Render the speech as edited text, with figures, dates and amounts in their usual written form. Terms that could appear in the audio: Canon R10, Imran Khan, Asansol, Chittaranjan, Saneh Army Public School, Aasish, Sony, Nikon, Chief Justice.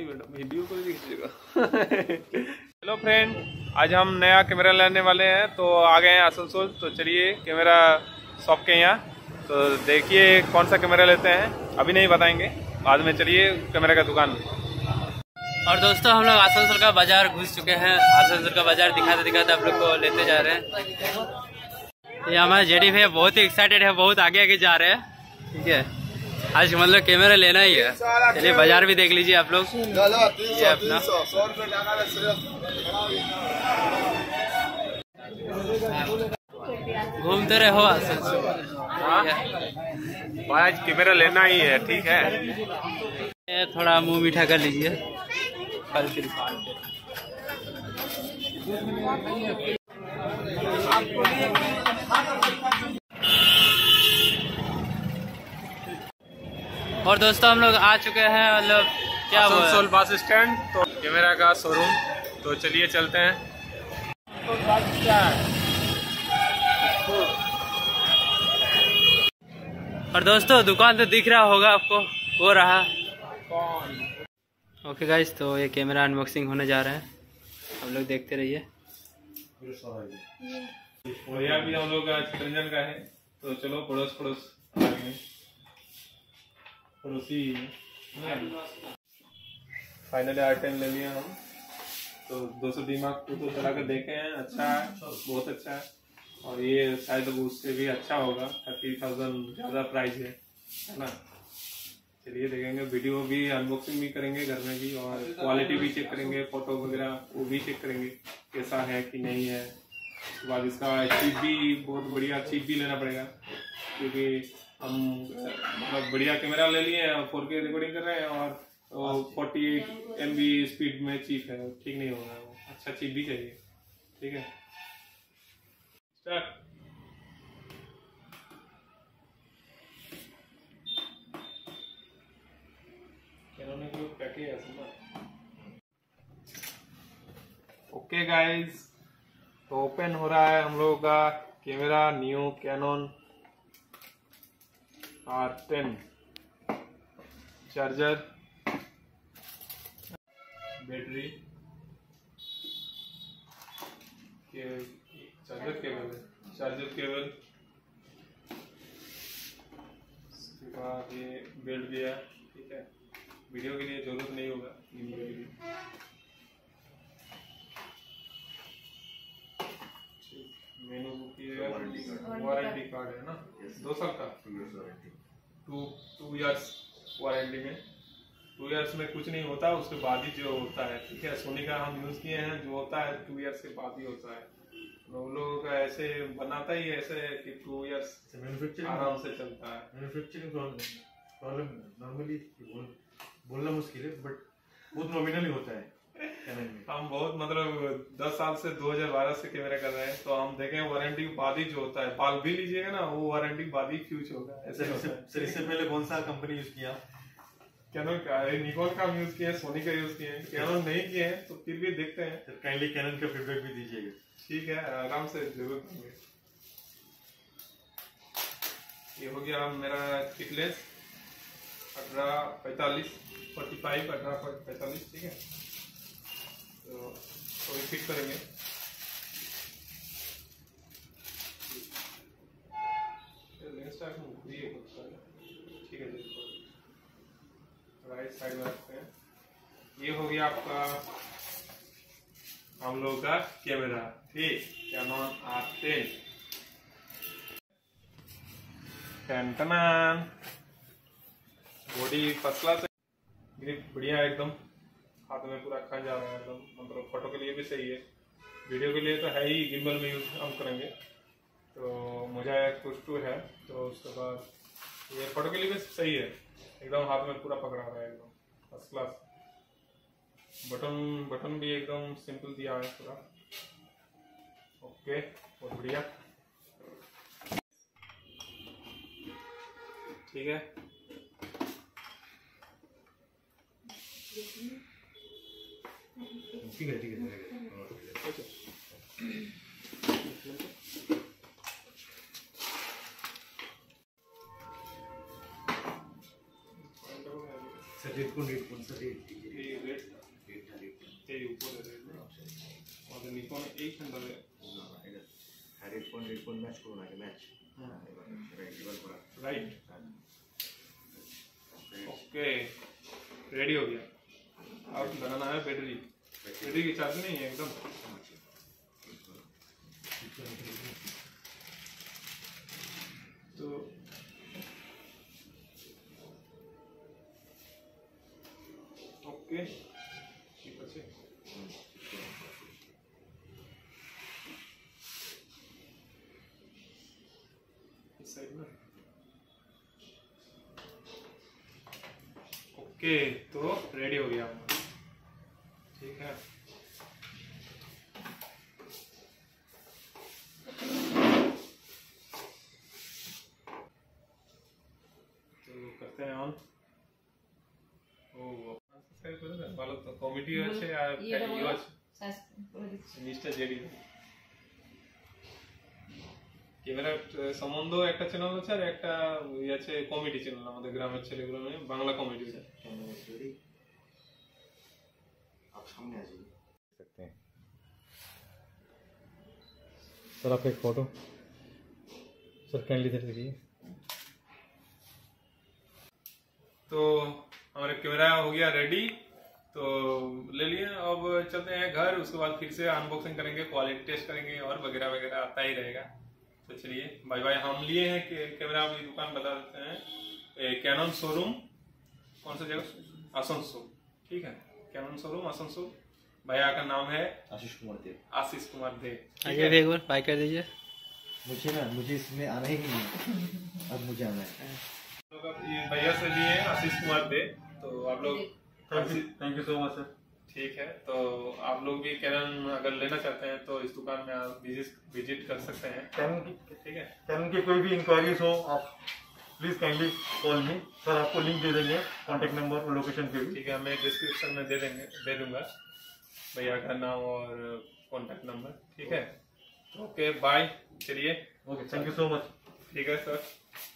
Video को देखिएगा। Hello friend, आज हम नया कैमरा लाने वाले हैं तो आ गए हैं आसनसोल। तो चलिए कैमरा शॉप के यहाँ तो देखिए कौन सा कैमरा लेते हैं, अभी नहीं बताएंगे, बाद में चलिए कैमरा का दुकान। और दोस्तों हम लोग आसनसोल का बाजार घुस चुके हैं। आसनसोल का बाजार दिखाते दिखाते आप लोग को लेते जा रहे हैं। ये हमारे जेडीएफ है, बहुत ही एक्साइटेड है, बहुत आगे आगे जा रहे हैं। ठीक है, आज मतलब कैमरा लेना ही है। चलिए बाजार भी देख लीजिए आप लोग। ये अपना घूमते रहो आसनसोल। आज कैमरा लेना ही है, ठीक है। थोड़ा मुंह मीठा कर लीजिए। और दोस्तों हम लोग आ चुके हैं मतलब क्या आसनसोल बस स्टैंड, तो कैमरा का शोरूम। तो चलिए चलते हैं। और दोस्तों दुकान तो दिख रहा होगा आपको, वो रहा। ओके गाइस, तो ये कैमरा अनबॉक्सिंग होने जा रहा है, आप लोग देखते रहिए। और यह भी हम लोग का चितरंजन का है, तो चलो पड़ोस पड़ोस फाइनली R10 ले लिया हम। तो 200 दिमाग को तो चला कर देखे हैं, अच्छा है, बहुत अच्छा है। और ये शायद उससे भी अच्छा होगा, 30,000 ज्यादा प्राइस है ना। चलिए देखेंगे, वीडियो भी अनबॉक्सिंग भी करेंगे घर में भी, और क्वालिटी भी चेक करेंगे, फोटो वगैरह वो भी चेक करेंगे कैसा है कि नहीं है। उसके बाद इसका चिप भी बहुत बढ़िया चिप भी लेना पड़ेगा, क्योंकि हम मतलब बढ़िया कैमरा ले लिए हैं, 4K रिकॉर्डिंग कर रहे हैं और 48 MB स्पीड में चिप है, ठीक नहीं होगा वो, अच्छा चिप भी चाहिए। ठीक है, स्टार्ट। ओके गाइज, तो ओपन हो रहा है हम लोगों का camera new Canon R10। Charger, battery, charger cable, उसके बाद ये बेल्ट दिया। ठीक है, वीडियो के लिए जरूरत नहीं होगा। मेनू बुक की वारंटी कार्ड है ना, 2 साल का, 2 इयर्स वारंटी में। 2 इयर्स में कुछ नहीं होता, उसके बाद ही जो होता है। ठीक है, सोनी का हम यूज किए हैं, जो होता है 2 इयर्स के बाद ही होता है। हम लोगों का ऐसे बनाता ही ऐसे है कि 2 इयर्स आराम से चलता है। मैन्युफैक्चरिंग नॉर्मली बोलना मुश्किल है, बट बहुत नॉमिनल ही होता है। हम बहुत मतलब 10 साल से 2012 से कैमरा कर रहे हैं, तो हम देखें वारंटी बाद ही जो होता है। बाल भी लीजिएगा ना, वो वारंटी बाद ही फ्यूज होगा, ऐसे होता है। सर इससे पहले कौन सा कंपनी यूज किया? कैनन का, निकॉन का यूज किया, सोनी का यूज किए, कैनन नहीं किए हैं, तो फिर भी देखते हैं। सर काइंडली कैनन का फीडबैक भी दीजिएगा। ठीक है, आराम से जरूर देंगे। ये हो गया मेरा किटलेस 18-45, 18-45। ठीक है, तो थोड़ी फिट करेंगे। ठीक है, राइट साइड में रखते हैं। ये हो गया आपका हम लोग का कैमरा, ठीक, Canon R10। Body first class, grip बढ़िया है एकदम, हाथ में पूरा खा जा रहा है एकदम, मतलब फोटो के लिए भी सही है, वीडियो के लिए तो है ही। गिम्बल में यूज हम करेंगे, तो मुझे कुछ टू है, तो उसके बाद ये फोटो के लिए भी सही है एकदम, हाथ में पूरा पकड़ा रहा है एकदम फर्स्ट क्लास। बटन भी एकदम सिंपल दिया है पूरा, ओके, बहुत बढ़िया। ठीक है, ठीक है। रेडी हो गया। और बनाना है बैटरी, बैटरी की चार्ज नहीं है एकदम। तो ओके ठीक है। इस साइड में ओके। तो रेडी हो गया ठीक है। कॉमेडी আছে আর ভিডিও আছে ইনস্টা জেডি ক্যামেরা সম্বন্ধ একটা চ্যানেল আছে আর একটা ওই আছে কমেডি চ্যানেল আমাদের গ্রামের ছেলেগুলো মানে বাংলা কমেডি চ্যানেল। आप सामने आ जाइए सकते हैं सर। आप एक फोटो सर कैंडली दे दीजिए। तो हमारा कैमरा हो गया रेडी तो ले लिए। अब चलते हैं घर, उसके बाद फिर से अनबॉक्सिंग करेंगे, क्वालिटी टेस्ट करेंगे और वगैरह वगैरह आता ही रहेगा। तो चलिए बाय बाय। हम लिए हैं कैमरा की दुकान बता देते हैं, कैनन शोरूम कौन सा जगह आसनसोल ठीक है। Canon showroom Asansol. भैया का नाम है आशीष कुमार देव। आशीष कुमार देव आइए एक बार बाय कर दीजिए। मुझे इसमें आना ही नहीं, अब मुझे आना है। भैया से लिए आशीष कुमार देव। तो आप लोग thank you so much sir. ठीक है तो आप लोग भी कैनन अगर लेना चाहते हैं तो इस दुकान में आप विजिट कर सकते हैं। कैनन की ठीक है, कैनन की कोई भी इंक्वायरीज हो आप please kindly call me sir. आपको लिंक दे देंगे कॉन्टेक्ट नंबर और लोकेशन के भी ठीक है। मैं डिस्क्रिप्शन में दे दूंगा भैया का नाम और कॉन्टेक्ट नंबर ठीक है। Okay bye. चलिए okay thank you so much. ठीक है सर।